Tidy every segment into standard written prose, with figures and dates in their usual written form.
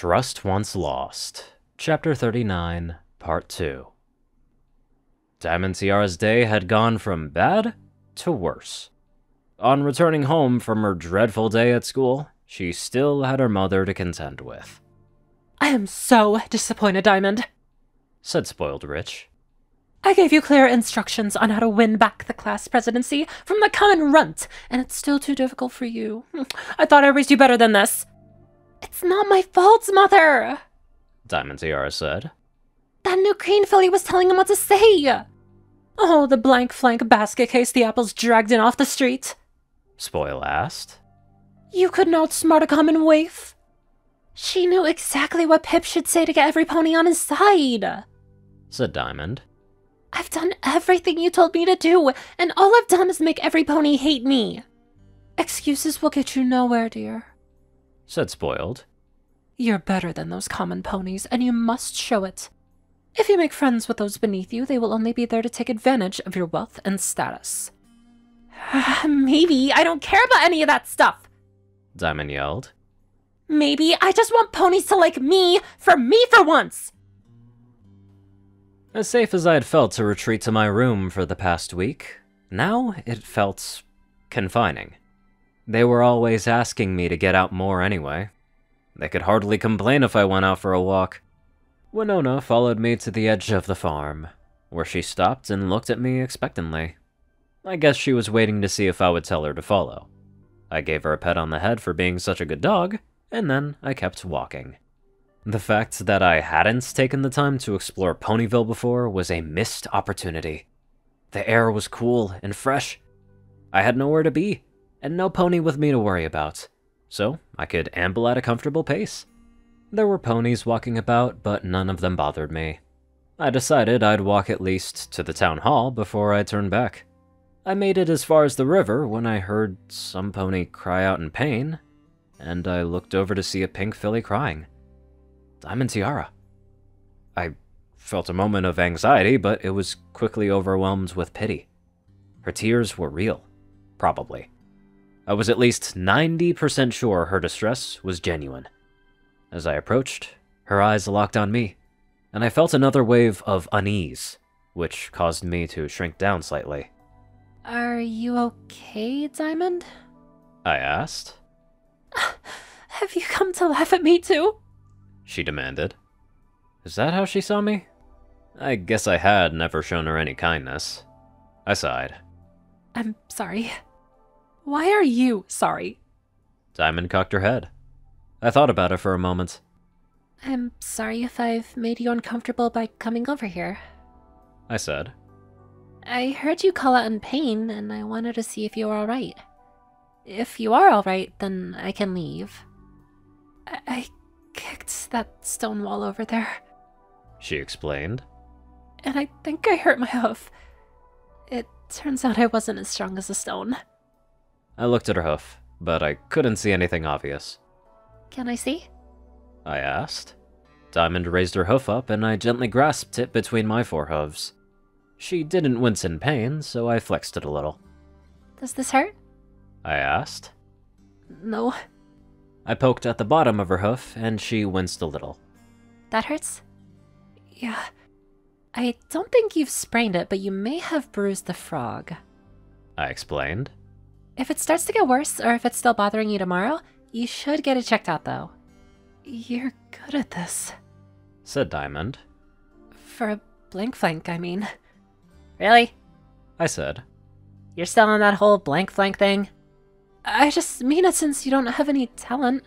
Trust Once Lost, Chapter 39, Part 2. Diamond Tiara's day had gone from bad to worse. On returning home from her dreadful day at school, she still had her mother to contend with. "I am so disappointed, Diamond," said Spoiled Rich. "I gave you clear instructions on how to win back the class presidency from the common runt, and it's still too difficult for you. I thought I raised you better than this." "It's not my fault, Mother," Diamond Tiara said. "That new crane filly was telling him what to say. Oh, the blank flank basket case the apples dragged in off the street," Spoil asked. "You couldn't outsmart a common waif. She knew exactly what Pip should say to get every pony on his side," said Diamond. "I've done everything you told me to do, and all I've done is make every pony hate me." "Excuses will get you nowhere, dear," said Spoiled. "You're better than those common ponies, and you must show it. If you make friends with those beneath you, they will only be there to take advantage of your wealth and status." "Maybe I don't care about any of that stuff," Diamond yelled. "Maybe I just want ponies to like me for once." As safe as I had felt to retreat to my room for the past week, now it felt confining. They were always asking me to get out more anyway. They could hardly complain if I went out for a walk. Winona followed me to the edge of the farm, where she stopped and looked at me expectantly. I guess she was waiting to see if I would tell her to follow. I gave her a pat on the head for being such a good dog, and then I kept walking. The fact that I hadn't taken the time to explore Ponyville before was a missed opportunity. The air was cool and fresh. I had nowhere to be, and no pony with me to worry about, so I could amble at a comfortable pace. There were ponies walking about, but none of them bothered me. I decided I'd walk at least to the town hall before I turned back. I made it as far as the river when I heard some pony cry out in pain, and I looked over to see a pink filly crying. Diamond Tiara. I felt a moment of anxiety, but it was quickly overwhelmed with pity. Her tears were real, probably. I was at least 90% sure her distress was genuine. As I approached, her eyes locked on me, and I felt another wave of unease, which caused me to shrink down slightly. "Are you okay, Diamond?" I asked. "Have you come to laugh at me too?" she demanded. Is that how she saw me? I guess I had never shown her any kindness. I sighed. "I'm sorry." "Why are you sorry?" Diamond cocked her head. I thought about it for a moment. "I'm sorry if I've made you uncomfortable by coming over here," I said. "I heard you call out in pain, and I wanted to see if you were alright. If you are alright, then I can leave. I kicked that stone wall over there," she explained, "and I think I hurt my hoof. It turns out I wasn't as strong as a stone." I looked at her hoof, but I couldn't see anything obvious. "Can I see?" I asked. Diamond raised her hoof up, and I gently grasped it between my four hooves. She didn't wince in pain, so I flexed it a little. "Does this hurt?" I asked. "No." I poked at the bottom of her hoof, and she winced a little. "That hurts?" "Yeah." "I don't think you've sprained it, but you may have bruised the frog," I explained. "If it starts to get worse, or if it's still bothering you tomorrow, you should get it checked out, though." "You're good at this," said Diamond. "For a blank flank, I mean." "Really?" I said. "You're still on that whole blank flank thing?" "I just mean it since you don't have any talent.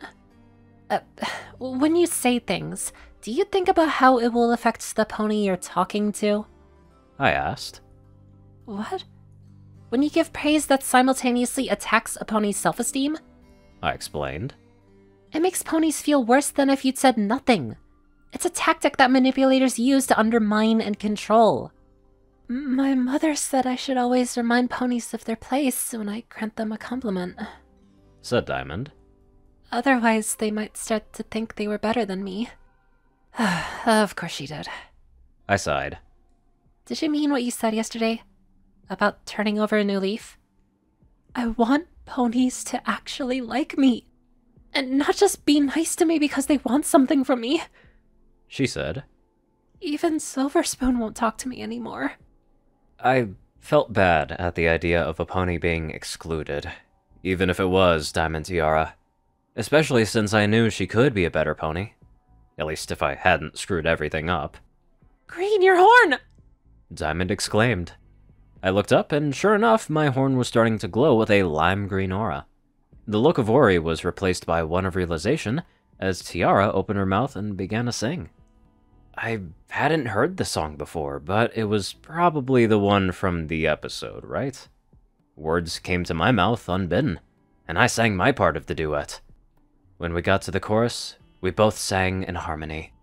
When you say things, do you think about how it will affect the pony you're talking to?" I asked. "What?" "When you give praise that simultaneously attacks a pony's self-esteem," I explained, "it makes ponies feel worse than if you'd said nothing. It's a tactic that manipulators use to undermine and control." "My mother said I should always remind ponies of their place when I grant them a compliment," said Diamond. "Otherwise, they might start to think they were better than me." "Of course she did," I sighed. "Did you mean what you said yesterday? About turning over a new leaf?" "I want ponies to actually like me," and not just be nice to me because they want something from me, she said. Even Silver Spoon won't talk to me anymore. I felt bad at the idea of a pony being excluded, even if it was Diamond Tiara. Especially since I knew she could be a better pony. At least if I hadn't screwed everything up. Green, your horn! Diamond exclaimed. I looked up, and sure enough, my horn was starting to glow with a lime green aura. The look of worry was replaced by one of realization as Tiara opened her mouth and began to sing. I hadn't heard the song before, but it was probably the one from the episode, right? Words came to my mouth unbidden, and I sang my part of the duet. When we got to the chorus, we both sang in harmony.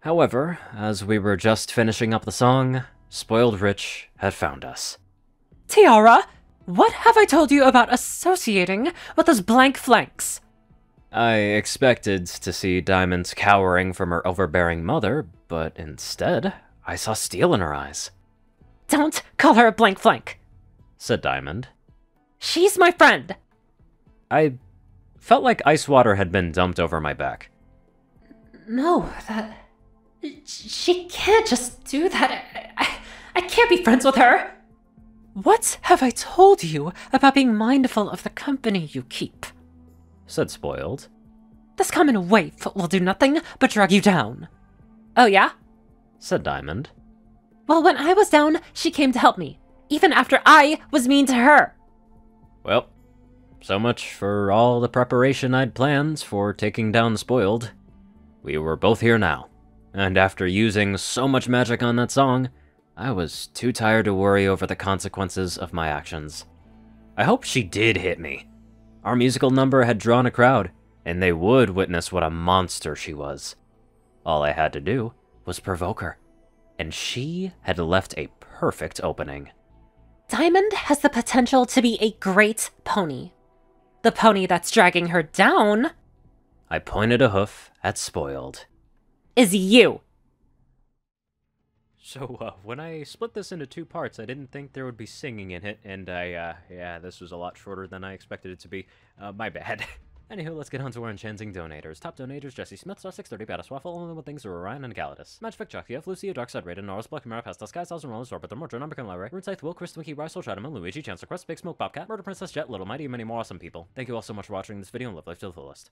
However, as we were just finishing up the song, Spoiled Rich had found us. Tiara, what have I told you about associating with those blank flanks? I expected to see Diamonds cowering from her overbearing mother, but instead, I saw steel in her eyes. Don't call her a blank flank, said Diamond. She's my friend. I felt like ice water had been dumped over my back. No, that... She can't just do that. I can't be friends with her. What have I told you about being mindful of the company you keep? Said Spoiled. This common waif will do nothing but drag you down. Oh yeah? Said Diamond. Well, when I was down, she came to help me, even after I was mean to her. Well, so much for all the preparation I'd planned for taking down Spoiled. We were both here now, and after using so much magic on that song, I was too tired to worry over the consequences of my actions. I hope she did hit me. Our musical number had drawn a crowd, and they would witness what a monster she was. All I had to do was provoke her, and she had left a perfect opening. Diamond has the potential to be a great pony. The pony that's dragging her down... I pointed a hoof at Spoiled. Is you. So, when I split this into two parts, I didn't think there would be singing in it, and yeah, this was a lot shorter than I expected it to be. My bad. Anywho, let's get on to our enchanting donators. Top donators, Jessie Smith, zar630, BadassWaffle, Onlyonething, Ceru Orion, and Caladis. Majvik, JockeTF, Luciisu, Rayden, Narwhals, Blackmoonheart, Pastel Skies, Austin Rolan, MURDER Numberkin Library, Runescythe, Will, Chris, Winky, Rice, Shadow, Luigi, Chancellor Crust, Bigsmoke369, Bob Cat-gjf, MURDER PRINCESS, Je1102, Little Mighty, and many more awesome people. Thank you all so much for watching this video, and live life to the fullest.